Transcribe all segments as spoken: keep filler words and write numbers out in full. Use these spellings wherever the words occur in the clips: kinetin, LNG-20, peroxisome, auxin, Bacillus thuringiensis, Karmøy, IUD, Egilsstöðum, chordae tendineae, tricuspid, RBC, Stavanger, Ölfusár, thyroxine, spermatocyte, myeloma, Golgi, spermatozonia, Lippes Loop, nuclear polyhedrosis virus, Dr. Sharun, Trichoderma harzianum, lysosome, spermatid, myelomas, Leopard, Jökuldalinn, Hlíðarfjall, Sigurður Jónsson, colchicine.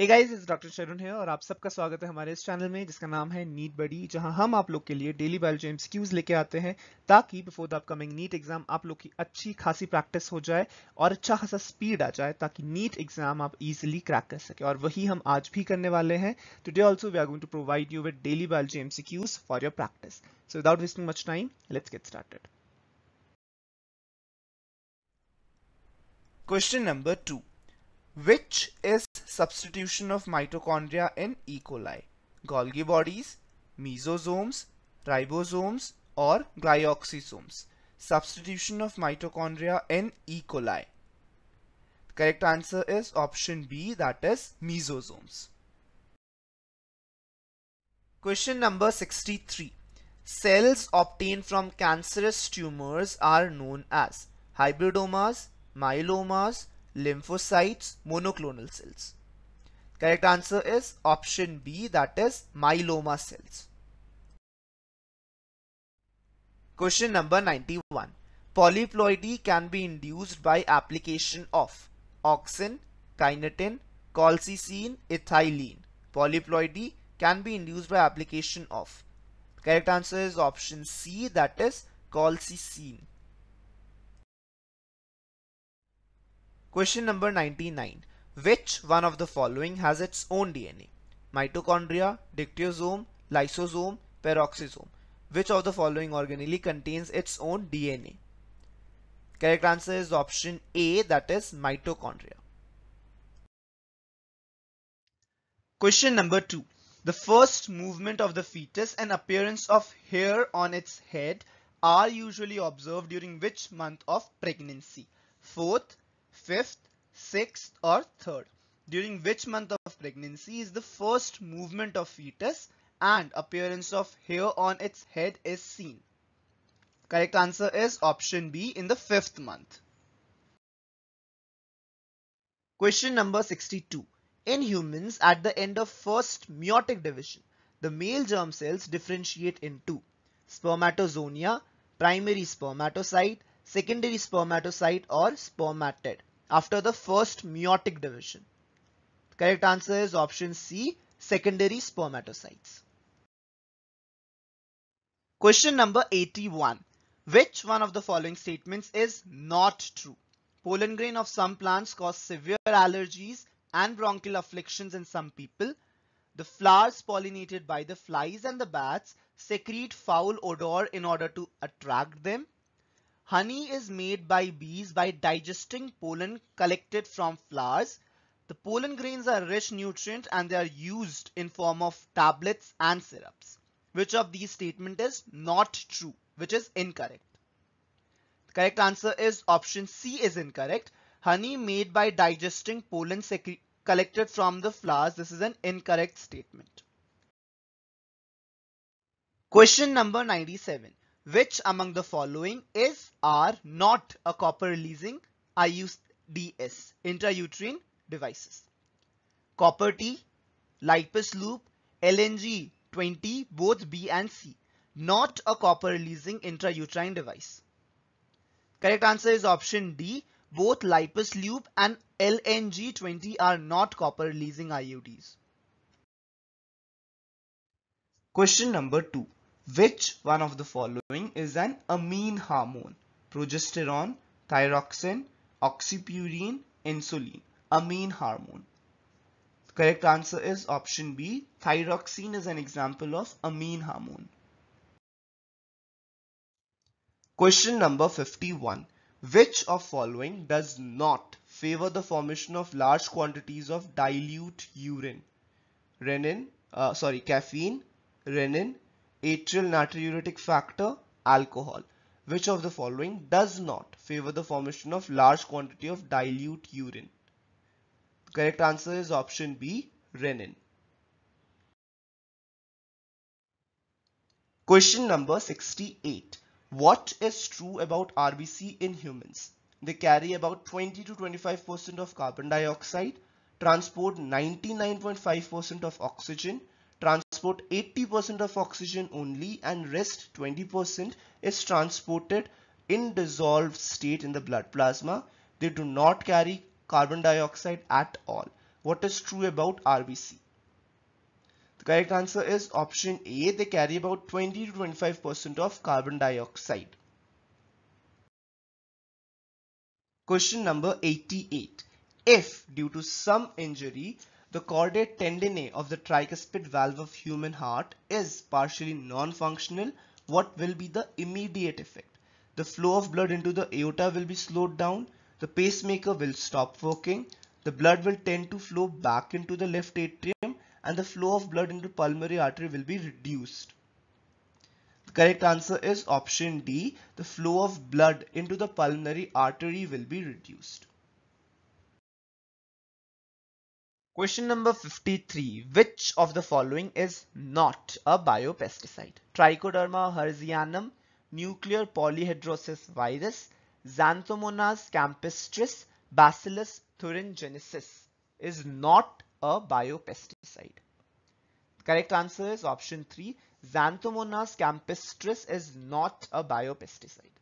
Hey guys, it's Doctor Sharun here और आप सबका स्वागत है हमारे इस चैनल में जिसका नाम है नीट बडी, जहां हम आप लोग के लिए डेली बायोलॉजी एमसीक्यूज लेके आते हैं ताकि before the upcoming NEET exam आप लोग की अच्छी खासी प्रैक्टिस हो जाए और अच्छा खासा स्पीड आ जाए ताकि नीट एग्जाम आप इजिली क्रैक कर सके, और वही हम आज भी करने वाले हैं. Today also we are going to provide you with daily biology MCQs for your practice. So without wasting much time, let's get started. Question number two. Which is substitution of mitochondria in E. coli? Golgi bodies, mesosomes, ribosomes or glyoxysomes? Substitution of mitochondria in E. coli. The correct answer is option B, that is mesosomes. Question number sixty-three. Cells obtained from cancerous tumors are known as hybridomas, myelomas, lymphocytes, monoclonal cells. Correct answer is option B, that is myeloma cells. Question number ninety-one. Polyploidy can be induced by application of auxin, kinetin, colchicine, ethylene. Polyploidy can be induced by application of. Correct answer is option C, that is colchicine. Question number ninety-nine. Which one of the following has its own D N A? Mitochondria, dictyosome, lysosome, peroxisome. Which of the following organelle contains its own D N A? Correct answer is option A, that is mitochondria. Question number two. The first movement of the fetus and appearance of hair on its head are usually observed during which month of pregnancy? Fourth, fifth, sixth or third? During which month of pregnancy is the first movement of fetus and appearance of hair on its head is seen? Correct answer is option B, in the fifth month. Question number sixty-two. In humans, at the end of first meiotic division, the male germ cells differentiate into spermatozonia, primary spermatocyte, secondary spermatocyte or spermatid after the first meiotic division. The correct answer is option C, secondary spermatocytes. Question number eighty-one. Which one of the following statements is not true? Pollen grain of some plants cause severe allergies and bronchial afflictions in some people. The flowers pollinated by the flies and the bats secrete foul odor in order to attract them. Honey is made by bees by digesting pollen collected from flowers. The pollen grains are rich nutrient and they are used in form of tablets and syrups. Which of these statements is not true, which is incorrect? The correct answer is option C is incorrect. Honey made by digesting pollen collected from the flowers. This is an incorrect statement. Question number ninety-seven. Which among the following is are not a copper-releasing I U D S, intrauterine devices? Copper T, Lippes Loop, L N G twenty, both B and C. Not a copper-releasing intrauterine device. Correct answer is option D. Both Lippes Loop and L N G twenty are not copper-releasing I U Ds. Question number two. Which one of the following is an amine hormone? Progesterone, thyroxine, oxypurine, insulin. Amine hormone. The correct answer is option B. Thyroxine is an example of amine hormone. Question number fifty-one. Which of following does not favor the formation of large quantities of dilute urine? Renin, uh, sorry, caffeine, renin, atrial natriuretic factor, alcohol. Which of the following does not favor the formation of large quantity of dilute urine? The correct answer is option B, renin. Question number sixty-eight. What is true about R B C in humans? They carry about twenty to twenty-five percent of carbon dioxide, transport ninety-nine point five percent of oxygen, transport eighty percent of oxygen only, and rest twenty percent is transported in dissolved state in the blood plasma. They do not carry carbon dioxide at all. What is true about R B C? The correct answer is option A. They carry about twenty to twenty-five percent of carbon dioxide. Question number eighty-eight. If, due to some injury, the chordae tendineae of the tricuspid valve of human heart is partially non-functional, what will be the immediate effect? The flow of blood into the aorta will be slowed down, the pacemaker will stop working, the blood will tend to flow back into the left atrium, and the flow of blood into pulmonary artery will be reduced. The correct answer is option D. The flow of blood into the pulmonary artery will be reduced. Question number fifty-three. Which of the following is not a biopesticide? Trichoderma harzianum, nuclear polyhedrosis virus, Xanthomonas campestris, Bacillus thuringiensis is not a biopesticide. The correct answer is option three. Xanthomonas campestris is not a biopesticide.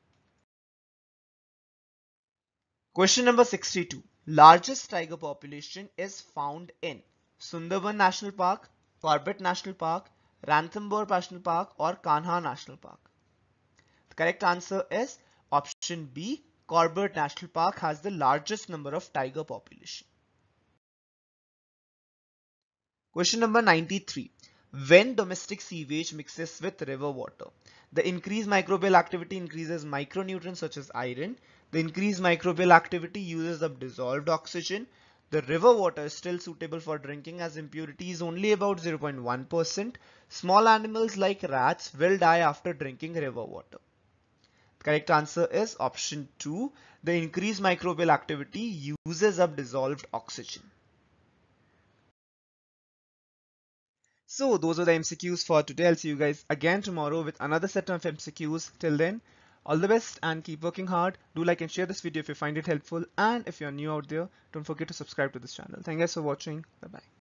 Question number sixty-two. Largest tiger population is found in Sundarban National Park, Corbett National Park, Ranthambore National Park or Kanha National Park. The correct answer is option B. Corbett National Park has the largest number of tiger population. Question number ninety-three. When domestic sewage mixes with river water, the increased microbial activity increases micronutrients such as iron. The increased microbial activity uses up dissolved oxygen. The river water is still suitable for drinking as impurity is only about zero point one percent. Small animals like rats will die after drinking river water. The correct answer is option two. The increased microbial activity uses up dissolved oxygen. So those are the M C Qs for today. I'll see you guys again tomorrow with another set of M C Qs. Till then, all the best and keep working hard. Do like and share this video if you find it helpful. And if you're new out there, don't forget to subscribe to this channel. Thank you guys for watching. Bye-bye.